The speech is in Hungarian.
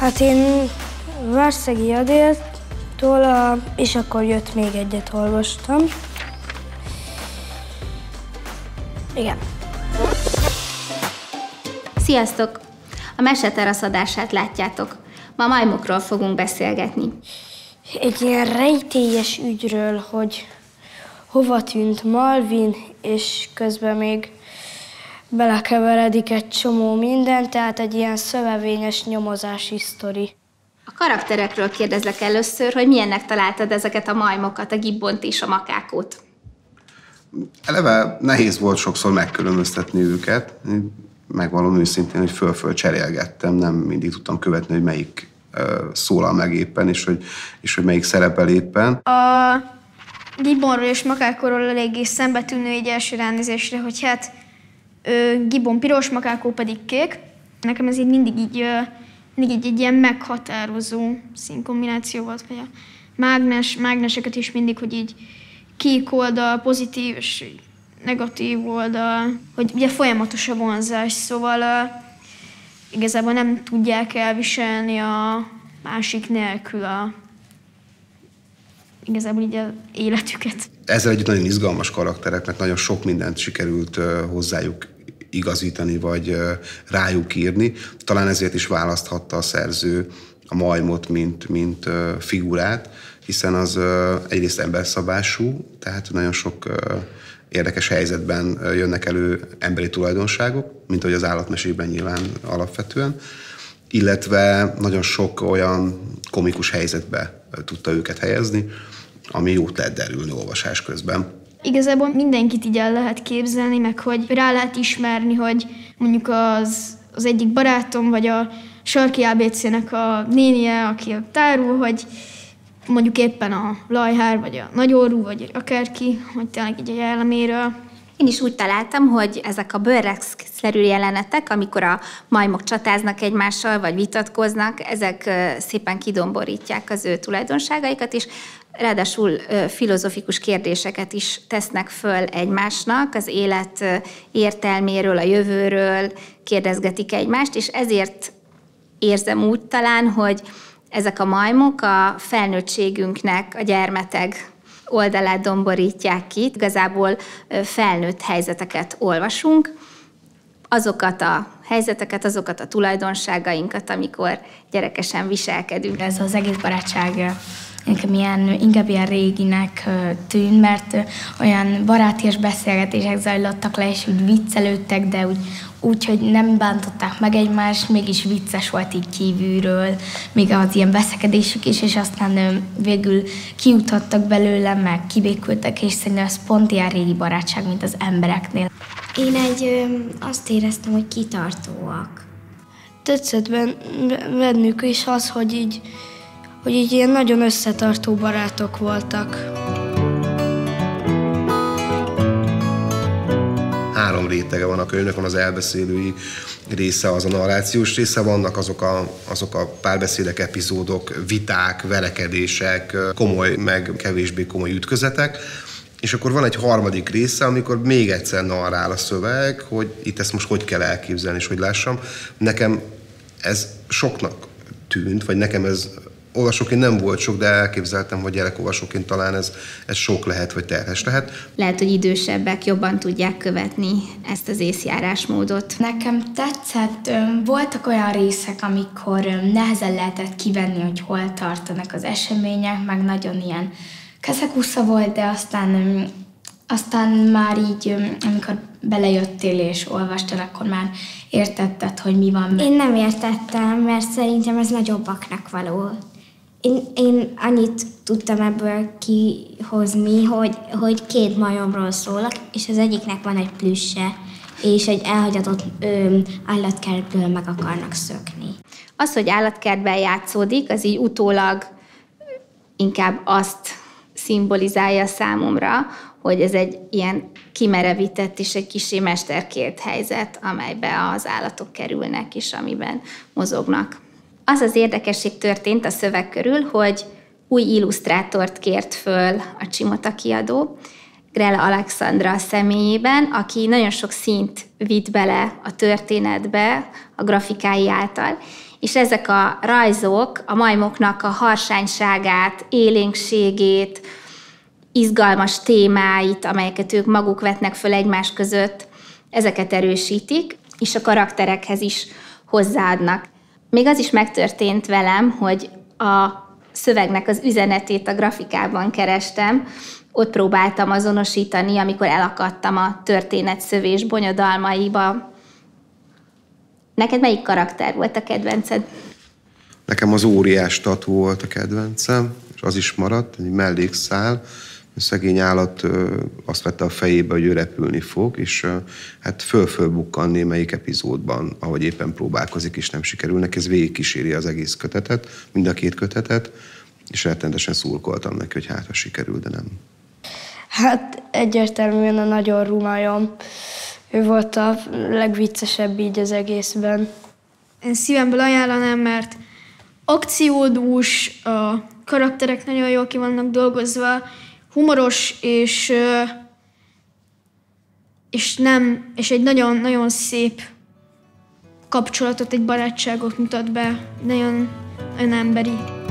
Hát én Várszegi Adéltól És akkor jött még egyet olvastam. Igen. Sziasztok! A Meseterasz adását látjátok. Ma majmokról fogunk beszélgetni. Egy ilyen rejtélyes ügyről, hogy hova tűnt Malvin, és közben még belekeveredik egy csomó minden, tehát egy ilyen szövevényes nyomozási sztori. A karakterekről kérdezlek először, hogy milyennek találtad ezeket a majmokat, a Gibbont és a Makákót? Eleve nehéz volt sokszor megkülönböztetni őket. Megvallom őszintén, hogy föl-föl cserélgettem, nem mindig tudtam követni, hogy melyik szólal meg éppen, és hogy melyik szerepel éppen. A Gibbonról és Makákóról eléggé szembetűnő egy első ránézésre, hogy hát Gibbon piros, Makákó pedig kék. Nekem ez így mindig így egy ilyen meghatározó színkombináció volt, vagy a mágneseket is mindig, hogy így kék oldal, pozitív és negatív oldal, hogy ugye folyamatos a vonzás, szóval igazából nem tudják elviselni a másik nélkül igazából így az életüket. Ezzel együtt nagyon izgalmas karakterek, mert nagyon sok mindent sikerült hozzájuk igazítani, vagy rájuk írni. Talán ezért is választhatta a szerző a majmot, mint figurát, hiszen az egyrészt emberszabású, tehát nagyon sok érdekes helyzetben jönnek elő emberi tulajdonságok, mint ahogy az állatmesében nyilván alapvetően, illetve nagyon sok olyan komikus helyzetbe tudta őket helyezni, ami jót lehet derülni olvasás közben. Igazából mindenkit így el lehet képzelni, meg hogy rá lehet ismerni, hogy mondjuk az egyik barátom, vagy a Sarki ABC-nek a nénie, aki tárul, hogy mondjuk éppen a lajhár, vagy a nagyorú, vagy akárki, hogy tényleg így a jelleméről. Én is úgy találtam, hogy ezek a bőrrexszerű jelenetek, amikor a majmok csatáznak egymással, vagy vitatkoznak, ezek szépen kidomborítják az ő tulajdonságaikat, és ráadásul filozofikus kérdéseket is tesznek föl egymásnak, az élet értelméről, a jövőről kérdezgetik egymást, és ezért érzem úgy talán, hogy ezek a majmok a felnőttségünknek a gyermeteg oldalát domborítják ki. Igazából felnőtt helyzeteket olvasunk, azokat a helyzeteket, azokat a tulajdonságainkat, amikor gyerekesen viselkedünk. Ez az egész barátság inkább ilyen réginek tűn, mert olyan baráti és beszélgetések zajlottak le, és úgy viccelődtek, de úgy, hogy nem bántották meg egymást, mégis vicces volt így kívülről, még az ilyen veszekedésük is, és aztán végül kijutottak belőle, meg kibékültek, és szerintem ez pont ilyen régi barátság, mint az embereknél. Én azt éreztem, hogy kitartóak. Tetszett bennük is az, hogy így ilyen nagyon összetartó barátok voltak. 3 rétege van a könyvnek, van az elbeszélői része, az a narrációs része, vannak azok a párbeszédek, epizódok, viták, verekedések, komoly, meg kevésbé komoly ütközetek, és akkor van egy harmadik része, amikor még egyszer narrál a szöveg, hogy itt ezt most hogy kell elképzelni, és hogy lássam. Nekem ez soknak tűnt, vagy nekem ez olvasóként nem volt sok, de elképzeltem, hogy gyerekolvasóként talán ez sok lehet, vagy terhes lehet. Lehet, hogy idősebbek jobban tudják követni ezt az észjárásmódot. Nekem tetszett, voltak olyan részek, amikor nehezen lehetett kivenni, hogy hol tartanak az események, meg nagyon ilyen kezekusza volt, de aztán már így, amikor belejöttél és olvastad, akkor már értetted, hogy mi van. Én nem értettem, mert szerintem ez nagyobbaknak való. Én annyit tudtam ebből kihozni, hogy 2 majomról szólnak, és az egyiknek van egy plüsse, és egy elhagyatott állatkertből meg akarnak szökni. Az, hogy állatkertben játszódik, az így utólag inkább azt szimbolizálja számomra, hogy ez egy ilyen kimerevített és egy kissé mesterkélt helyzet, amelybe az állatok kerülnek és amiben mozognak. Az az érdekesség történt a szöveg körül, hogy új illusztrátort kért föl a Csimota kiadó, Grela Alexandra személyében, aki nagyon sok színt vitt bele a történetbe a grafikái által, és ezek a rajzok a majmoknak a harsányságát, élénkségét, izgalmas témáit, amelyeket ők maguk vetnek föl egymás között, ezeket erősítik, és a karakterekhez is hozzáadnak. Még az is megtörtént velem, hogy a szövegnek az üzenetét a grafikában kerestem, ott próbáltam azonosítani, amikor elakadtam a történetszövés bonyodalmaiba. Neked melyik karakter volt a kedvenced? Nekem az óriás tatú volt a kedvencem, és az is maradt, egy mellékszál. A szegény állat azt vette a fejébe, hogy ő repülni fog, és hát föl-föl bukkan némelyik epizódban, ahogy éppen próbálkozik, és nem sikerül neki. Ez végigkíséri az egész kötetet, mind a két kötetet, és rettenetesen szurkoltam neki, hogy hát, ha sikerül, de nem. Hát egyértelműen a nagyon rumajom. Ő volt a legviccesebb így az egészben. Én szívemből ajánlanám, mert akciódús, a karakterek nagyon jól ki vannak dolgozva, humoros és egy nagyon-nagyon szép kapcsolatot, egy barátságot mutat be, nagyon önemberi.